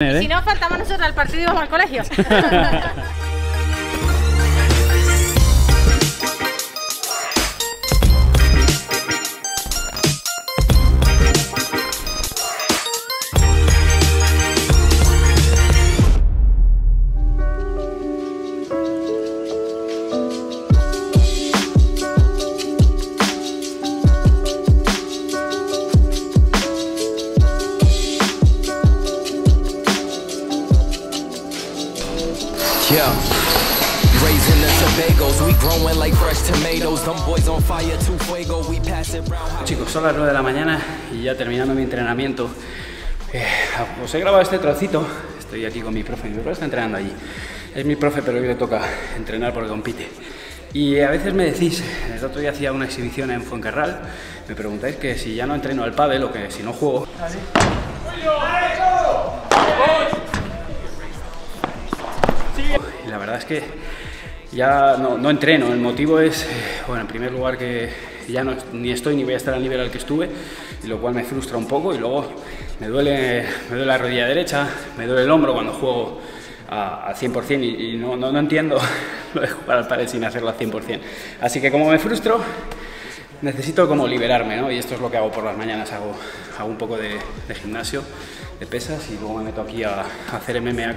Y si no, faltamos nosotros al partido y vamos al colegio. Chicos, son las 9 de la mañana y ya terminando mi entrenamiento. Os he grabado este trocito. Estoy aquí con mi profe. Mi profe está entrenando allí. Es mi profe, pero hoy le toca entrenar porque compite. Y a veces me decís, el otro día hacía una exhibición en Fuencarral, me preguntáis que si ya no entreno al pádel o que si no juego. Y la verdad es que ya no entreno. El motivo es, bueno, en primer lugar que ya no, ni estoy ni voy a estar al nivel al que estuve, y lo cual me frustra un poco, y luego me duele la rodilla derecha, me duele el hombro cuando juego al 100% y no entiendo lo de jugar al pádel sin hacerlo al 100%. Así que como me frustro, necesito como liberarme, ¿no? Y esto es lo que hago por las mañanas, hago un poco de gimnasio, de pesas, y luego me meto aquí a hacer MMA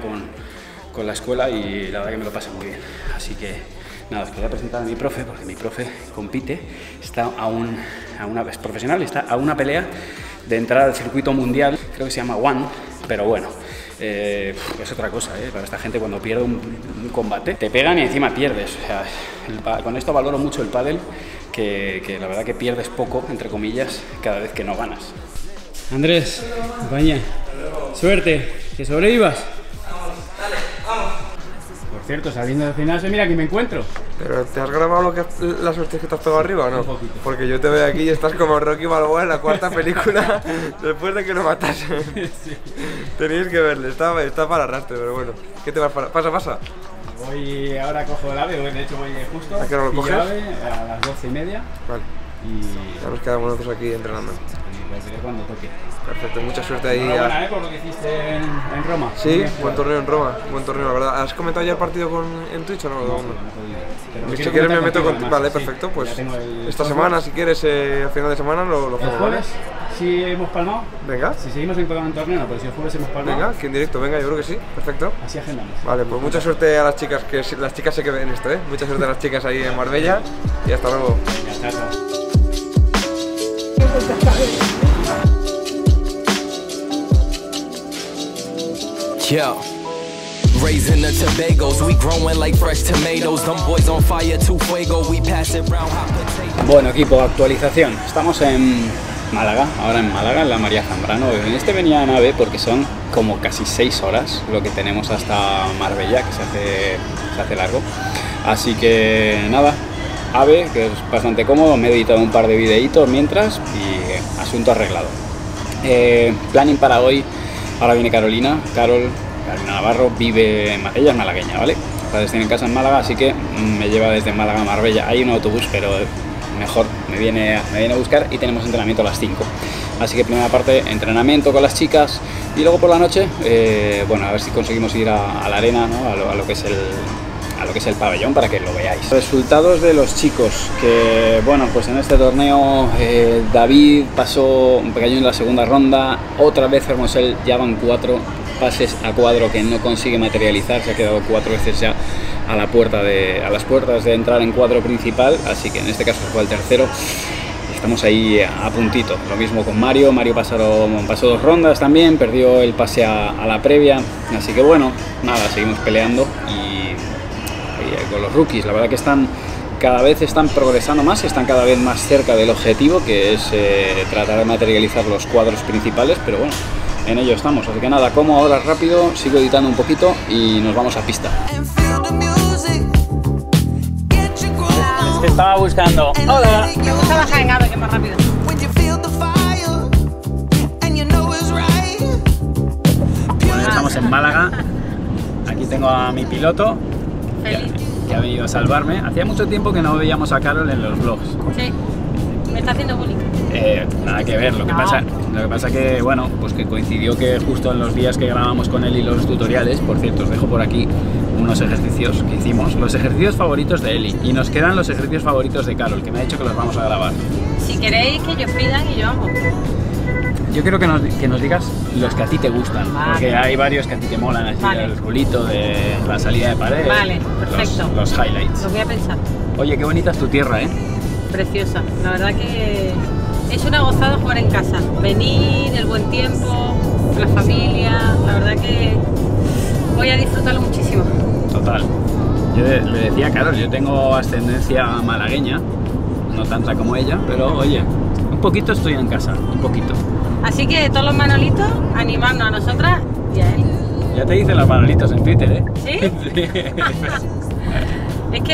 con la escuela, y la verdad que me lo pasa muy bien. Así que nada, os quería presentar a mi profe, porque mi profe compite, está es profesional, está a una pelea de entrar al circuito mundial, creo que se llama One, pero bueno, es otra cosa, para esta gente cuando pierde un combate, te pegan y encima pierdes. O sea, con esto valoro mucho el pádel, que la verdad que pierdes poco, entre comillas, cada vez que no ganas. Andrés, compañía, suerte, que sobrevivas. Cierto, saliendo del gimnasio, mira que me encuentro. Pero ¿te has grabado las hostias que te has pegado arriba o no? Un poquito. Porque yo te veo aquí y estás como Rocky Balboa en la cuarta película después de que lo matasen. Sí. Tenéis que verle, está para arrastre, pero bueno. ¿Qué te vas para? Pasa. Voy ahora, cojo el ave, de hecho voy justo. ¿A qué hora lo coges? A las 12:30. Vale. Y ya nos quedamos nosotros aquí entrenando. Cuando toque. Perfecto, mucha suerte ahí. Enhorabuena, por lo que hiciste en Roma. Sí, buen torneo en Roma, la verdad. ¿Has comentado ya el partido en Twitch o no? No, si quieres me meto contigo. Vale, perfecto, sí, pues esta semana, si quieres, a final de semana lo juego. ¿El jueves? Si hemos palmado. Venga. Si seguimos en torneo, no, pero si el jueves hemos palmado. Venga, que en directo, venga, yo creo que sí, perfecto. Así agendamos. Vale, pues mucha suerte a las chicas, que las chicas se queden en esto, Mucha suerte a las chicas ahí en Marbella y hasta luego. Venga, chao. Yo, raising the Tobago's, we growing like fresh tomatoes, them boys on fire to fuego, we pass it round hot potatoes. Bueno, equipo, actualización. Estamos en Málaga, ahora en Málaga, en la María Zambrano. En este venía a nave porque son como casi 6 horas lo que tenemos hasta Marbella, que se hace largo. Así que nada. AVE, que es bastante cómodo, me he editado un par de videitos mientras y asunto arreglado. Planning para hoy, ahora viene Carolina Navarro, ella es malagueña, ¿vale? Los padres tienen casa en Málaga, así que me lleva desde Málaga a Marbella. Hay un autobús, pero mejor, me viene a buscar, y tenemos entrenamiento a las 5. Así que primera parte, entrenamiento con las chicas, y luego por la noche, bueno, a ver si conseguimos ir a la arena, ¿no? a lo que es el pabellón, para que lo veáis. Resultados de los chicos, que bueno, pues en este torneo David pasó un pequeño en la segunda ronda, otra vez Fermoselle, ya van 4 pases a cuadro que no consigue materializar, se ha quedado 4 veces ya a las puertas de entrar en cuadro principal, así que en este caso fue el tercero. Estamos ahí a puntito, lo mismo con Mario pasó 2 rondas también, perdió el pase a la previa, así que bueno, nada, seguimos peleando y con los rookies, la verdad que cada vez están progresando más, están cada vez más cerca del objetivo, que es tratar de materializar los cuadros principales, pero bueno, en ello estamos. Así que nada, como ahora rápido, sigo editando un poquito y nos vamos a pista. Te estaba buscando. Hola. Me gusta bajar en AVE, que es más rápido. Bueno, estamos en Málaga, aquí tengo a mi piloto, que ha venido a salvarme. Hacía mucho tiempo que no veíamos a Carol en los vlogs. Sí, me está haciendo bullying. Nada que ver, lo que pasa que, bueno, pues que coincidió que justo en los días que grabábamos con él y los tutoriales, por cierto, os dejo por aquí unos ejercicios que hicimos, los ejercicios favoritos de Eli, y nos quedan los ejercicios favoritos de Carol, que me ha dicho que los vamos a grabar. Si queréis que yo fridan y yo amo. Yo quiero que nos digas los que a ti te gustan, vale, porque hay varios que a ti te molan, así vale, el culito, de la salida de pared, vale, perfecto, los highlights. Los voy a pensar. Oye, qué bonita es tu tierra, ¿eh? Preciosa, la verdad que es una gozada jugar en casa, venir, el buen tiempo, la familia, la verdad que voy a disfrutarlo muchísimo. Total. Yo le decía a Carol, yo tengo ascendencia malagueña, no tanta como ella, pero oye, un poquito estoy en casa, un poquito. Así que todos los manolitos, animarnos a nosotras y a él. Ya te dicen los manolitos en Twitter, ¿eh? ¿Sí? Sí. Es que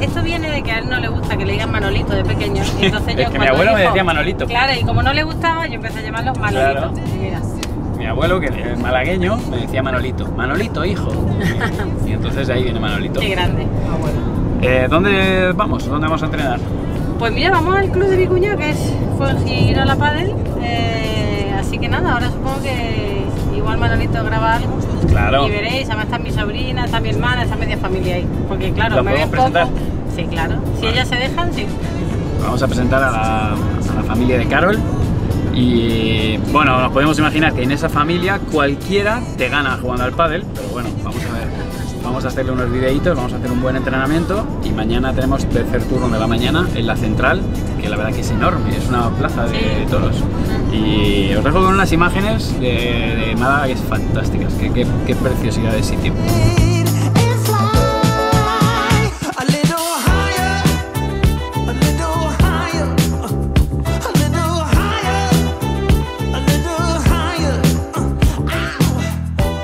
esto viene de que a él no le gusta que le digan Manolito de pequeño. Entonces yo, es que mi abuelo me decía Manolito. Claro, y como no le gustaba, yo empecé a llamarlos Manolito. Claro. Mi abuelo, que es malagueño, me decía Manolito. Manolito, hijo. Y entonces de ahí viene Manolito. Qué grande, abuelo. ¿Dónde vamos? ¿Dónde vamos a entrenar? Pues mira, vamos al club de Vicuña, que es Fulgi, Rolapadel. Así que nada, ahora supongo que igual Manolito graba algo. Claro. Y veréis, además está mi sobrina, está mi hermana, está media familia ahí. Porque claro, me ven presentar. Poco. Sí, claro. Si ellas se dejan, sí. Vamos a presentar a la familia de Carol. Y bueno, nos podemos imaginar que en esa familia cualquiera te gana jugando al pádel. Pero bueno, vamos a ver. Vamos a hacerle unos videitos, vamos a hacer un buen entrenamiento. Y mañana tenemos tercer turno de la mañana en la central, que la verdad que es enorme, es una plaza de toros. Y os dejo con unas imágenes de Málaga que es fantásticas, qué preciosidad de sitio.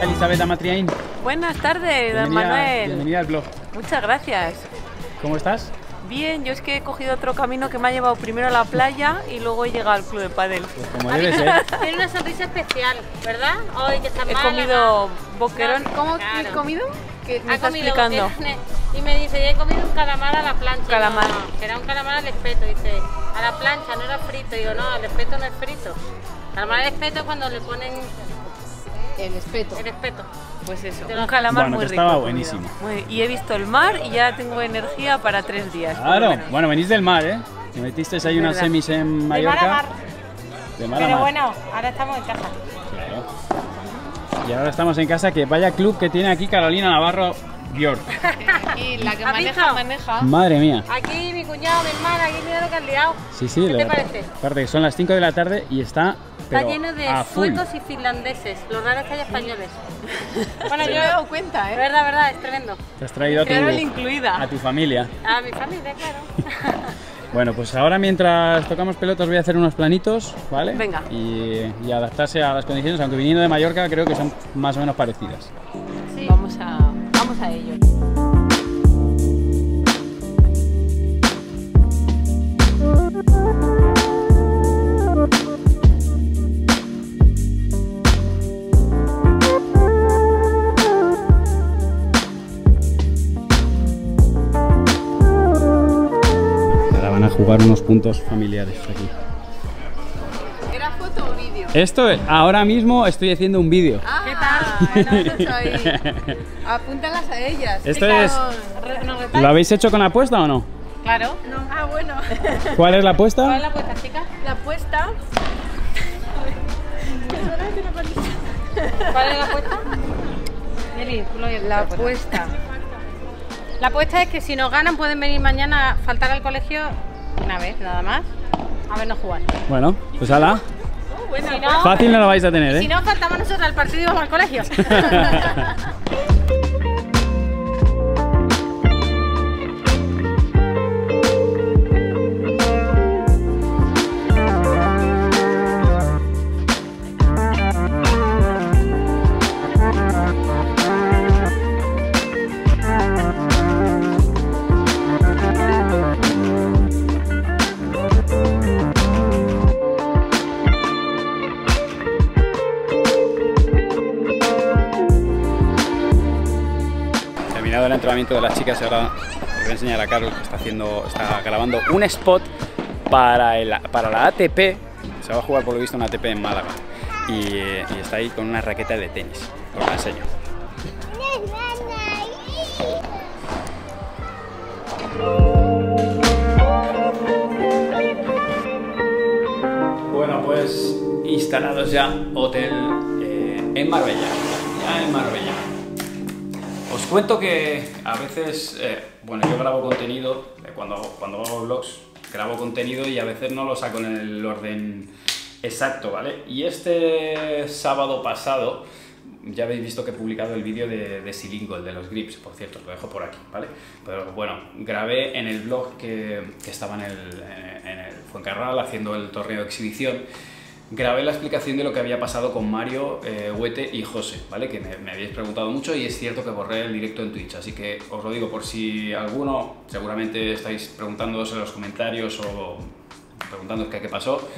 Elizabeth Amatriaín. Buenas tardes, don Manuel. Bienvenida al blog. Muchas gracias. ¿Cómo estás? Bien, yo es que he cogido otro camino que me ha llevado primero a la playa y luego he llegado al club de pádel. Pues como debe ser. Tiene una sonrisa especial, ¿verdad? Hoy que está mal. He comido boquerón. No, ¿cómo claro. He comido? Que me está explicando. Y me dice, yo he comido un calamar a la plancha. Calamar. No, no, que era un calamar al espeto. Dice, a la plancha, no era frito. Digo, no, al espeto no es frito. Calamar al espeto es cuando le ponen... El espeto. El espeto. Pues eso, un calamar bueno, muy rico. Estaba buenísimo. Y he visto el mar y ya tengo energía para 3 días. Claro, bueno, venís del mar, ¿eh? Me metisteis ahí unas semis en Mallorca. De mar a mar. De mar a mar. Pero bueno, ahora estamos en casa. Claro. Y ahora estamos en casa, que vaya club que tiene aquí Carolina Navarro Bjork. Y la que maneja. Madre mía. Aquí mi cuñado, mi hermana, aquí mira lo que han liado. Sí, sí. ¿Qué te parece? Aparte que son las 5 de la tarde y está... Está lleno de suecos y finlandeses, lo raro es que haya españoles. Bueno, yo me he dado cuenta, ¿eh? Verdad, es tremendo. Te has traído a tu familia. A mi familia, claro. Bueno, pues ahora mientras tocamos pelotas voy a hacer unos planitos, ¿vale? Venga. Y adaptarse a las condiciones, aunque viniendo de Mallorca creo que son más o menos parecidas. Sí, vamos a ello. Jugar unos puntos familiares aquí. ¿Era foto o vídeo? Esto ahora mismo estoy haciendo un vídeo. Ah, ¿qué tal? Apúntalas a ellas. Esto es. ¿Lo habéis hecho con apuesta o no? Claro. No. Ah, bueno. ¿Cuál es la apuesta? ¿Cuál es la apuesta, chicas? La apuesta. ¿Cuál es la apuesta? Eli, tú lo oyes. La apuesta. La apuesta es que si nos ganan pueden venir mañana a faltar al colegio. Una vez, nada más, a vernos jugar. Bueno, pues ala. Bueno, si no, fácil no lo vais a tener, ¿eh? Si no, faltamos nosotros al partido y vamos al colegio. El entrenamiento de las chicas, ahora os voy a enseñar a Carol que está grabando un spot para la ATP, se va a jugar por lo visto una ATP en Málaga, y está ahí con una raqueta de tenis, os la enseño. Bueno, pues instalados ya, hotel en Marbella, ya en Marbella. Os cuento que a veces, bueno, yo grabo contenido, cuando hago vlogs, grabo contenido y a veces no lo saco en el orden exacto, ¿vale? Y este sábado pasado, ya habéis visto que he publicado el vídeo de Silingo, el de los grips, por cierto, os lo dejo por aquí, ¿vale? Pero bueno, grabé en el blog que estaba en el Fuencarral haciendo el torneo de exhibición, grabé la explicación de lo que había pasado con Mario, Huete y José, ¿vale? Que me habéis preguntado mucho y es cierto que borré el directo en Twitch, así que os lo digo por si alguno, seguramente estáis preguntándoos en los comentarios o preguntándoos qué pasó.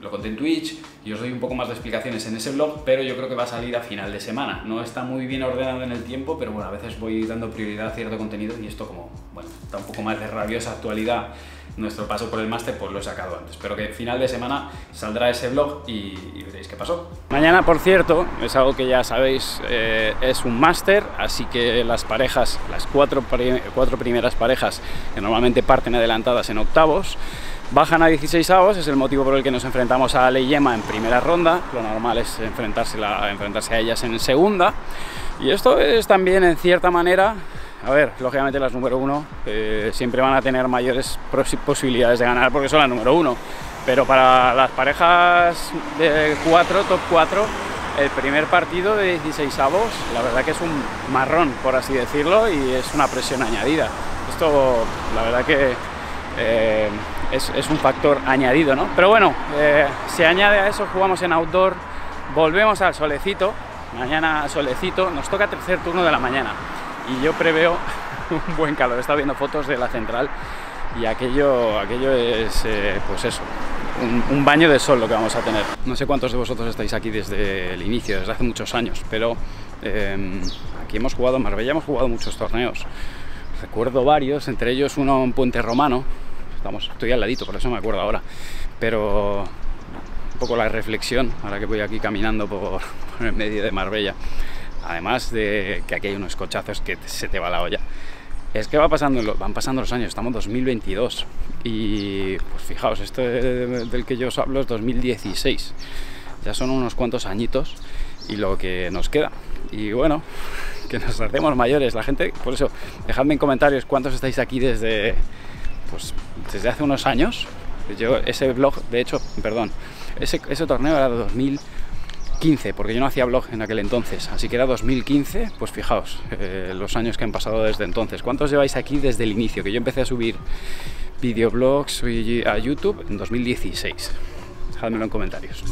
Lo conté en Twitch y os doy un poco más de explicaciones en ese blog, pero yo creo que va a salir a final de semana. No está muy bien ordenado en el tiempo, pero bueno, a veces voy dando prioridad a cierto contenido y esto, como bueno, está un poco más de rabiosa actualidad nuestro paso por el máster, pues lo he sacado antes, pero que final de semana saldrá ese blog y veréis qué pasó. Mañana, por cierto, es algo que ya sabéis, es un máster, así que las parejas, las cuatro primeras parejas que normalmente parten adelantadas en octavos, bajan a 16avos, es el motivo por el que nos enfrentamos a Ale y Emma en primera ronda. Lo normal es enfrentarse a ellas en segunda. Y esto es también, en cierta manera, a ver, lógicamente las número uno siempre van a tener mayores posibilidades de ganar porque son las número uno. Pero para las parejas de top 4, el primer partido de 16avos, la verdad que es un marrón, por así decirlo, y es una presión añadida. Esto, la verdad que... Es un factor añadido, ¿no? Pero bueno, se añade a eso, jugamos en outdoor, volvemos al solecito, mañana solecito, nos toca tercer turno de la mañana y yo preveo un buen calor. Estaba viendo fotos de la central y aquello es, pues eso, un baño de sol lo que vamos a tener. No sé cuántos de vosotros estáis aquí desde el inicio, desde hace muchos años, pero aquí hemos jugado, en Marbella hemos jugado muchos torneos, recuerdo varios, entre ellos uno en Puente Romano. Estoy al ladito, por eso me acuerdo ahora, pero un poco la reflexión, ahora que voy aquí caminando por el medio de Marbella, además de que aquí hay unos cochazos que se te va la olla, es que van pasando los años, estamos en 2022 y pues fijaos, esto del que yo os hablo es 2016, ya son unos cuantos añitos y lo que nos queda, y bueno, que nos hacemos mayores, la gente, por eso, dejadme en comentarios cuántos estáis aquí desde hace unos años. Yo ese blog, de hecho, perdón, ese torneo era de 2015, porque yo no hacía blog en aquel entonces, así que era 2015, pues fijaos, los años que han pasado desde entonces. ¿Cuántos lleváis aquí desde el inicio? Que yo empecé a subir videoblogs a YouTube en 2016. Dejadmelo en comentarios.